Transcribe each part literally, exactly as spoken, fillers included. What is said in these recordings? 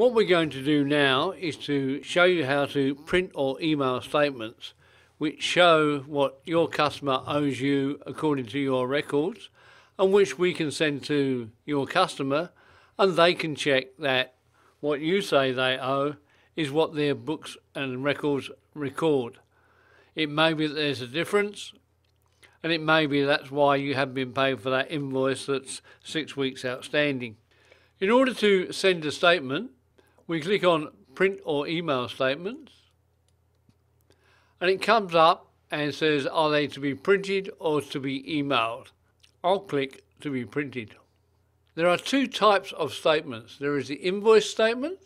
What we're going to do now is to show you how to print or email statements which show what your customer owes you according to your records, and which we can send to your customer, and they can check that what you say they owe is what their books and records record. It may be that there's a difference, and it may be that's why you haven't been paid for that invoice that's six weeks outstanding. In order to send a statement, we click on print or email statements, and it comes up and says, are they to be printed or to be emailed? I'll click to be printed. There are two types of statements. There is the invoice statement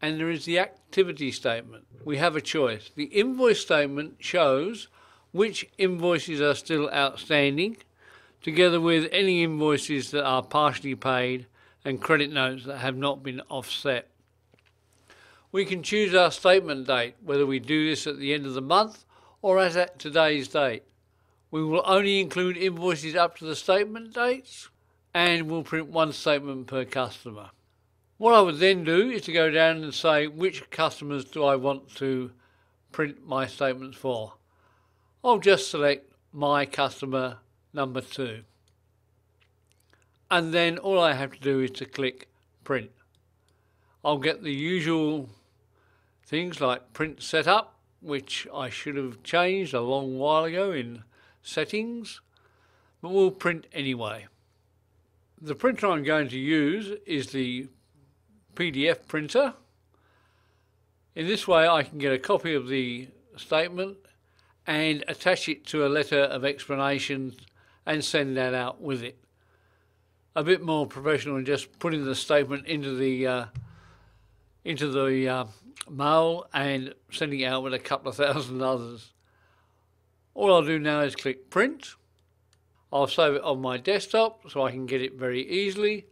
and there is the activity statement. We have a choice. The invoice statement shows which invoices are still outstanding, together with any invoices that are partially paid and credit notes that have not been offset. We can choose our statement date, whether we do this at the end of the month or as at today's date. We will only include invoices up to the statement dates, and we'll print one statement per customer. What I would then do is to go down and say, which customers do I want to print my statements for? I'll just select my customer number two. And then all I have to do is to click print. I'll get the usual things like print setup, which I should have changed a long while ago in settings, but we'll print anyway. The printer I'm going to use is the P D F printer. In this way I can get a copy of the statement and attach it to a letter of explanation and send that out with it. A bit more professional than just putting the statement into the uh, into the uh, mail and sending it out with a couple of thousand others. All I'll do now is click print. I'll save it on my desktop so I can get it very easily,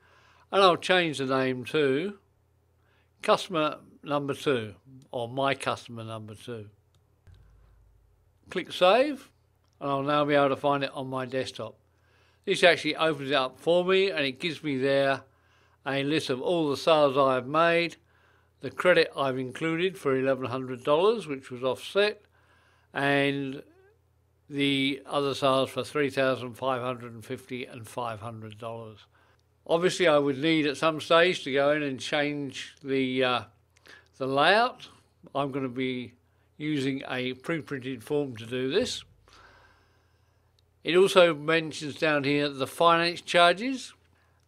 and I'll change the name to customer number two, or my customer number two. Click save, and I'll now be able to find it on my desktop. This actually opens it up for me, and it gives me there a list of all the sales I have made, the credit I've included for eleven hundred dollars, which was offset, and the other sales for three thousand five hundred fifty dollars and five hundred dollars. Obviously I would need at some stage to go in and change the, uh, the layout. I'm going to be using a pre-printed form to do this. It also mentions down here the finance charges,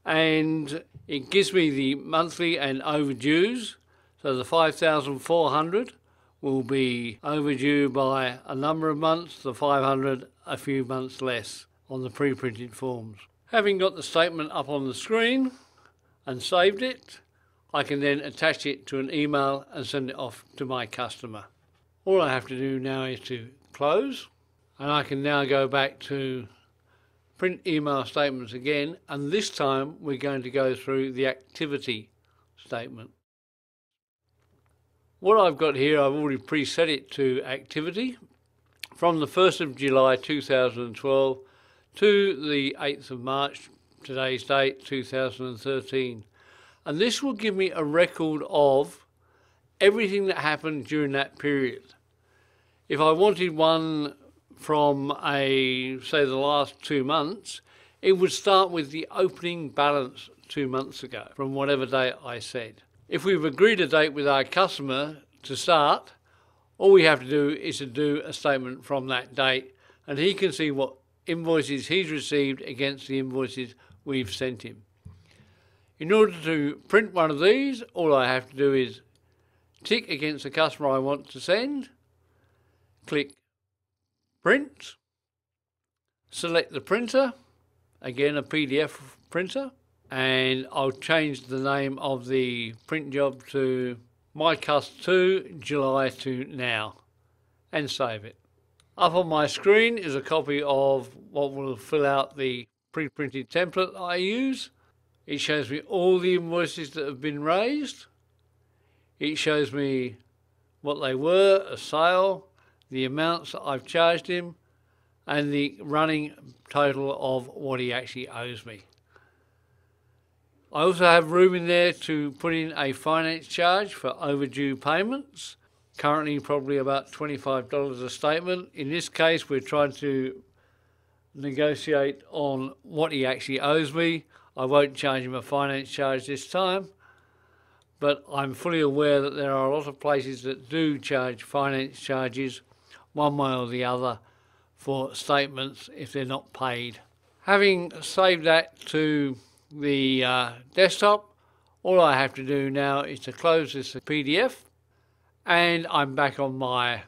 and it gives me the monthly and overdues. So the five thousand four hundred will be overdue by a number of months, the five hundred a few months less on the pre-printed forms. Having got the statement up on the screen and saved it, I can then attach it to an email and send it off to my customer. All I have to do now is to close, and I can now go back to print email statements again, and this time we're going to go through the activity statement. What I've got here, I've already preset it to activity from the first of July two thousand twelve to the eighth of March, today's date, two thousand thirteen. And this will give me a record of everything that happened during that period. If I wanted one from a, say, the last two months, it would start with the opening balance two months ago from whatever date I said. If we've agreed a date with our customer to start, all we have to do is to do a statement from that date, and he can see what invoices he's received against the invoices we've sent him. In order to print one of these, all I have to do is tick against the customer I want to send, click print, select the printer, again a P D F printer, and I'll change the name of the print job to MyCust two July to now and save it. Up on my screen is a copy of what will fill out the pre-printed template I use. It shows me all the invoices that have been raised. It shows me what they were, a sale, the amounts that I've charged him, and the running total of what he actually owes me. I also have room in there to put in a finance charge for overdue payments, currently probably about twenty-five dollars a statement. In this case, we're trying to negotiate on what he actually owes me. I won't charge him a finance charge this time, but I'm fully aware that there are a lot of places that do charge finance charges one way or the other for statements if they're not paid. Having saved that to the uh, desktop, all I have to do now is to close this P D F, and I'm back on my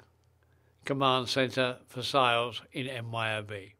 command center for sales in M Y O B.